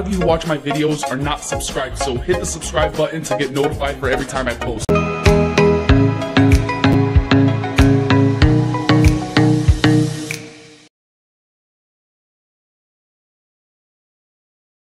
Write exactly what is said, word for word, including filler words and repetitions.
lot of you who watch my videos are not subscribed, so hit the subscribe button to get notified for every time I post.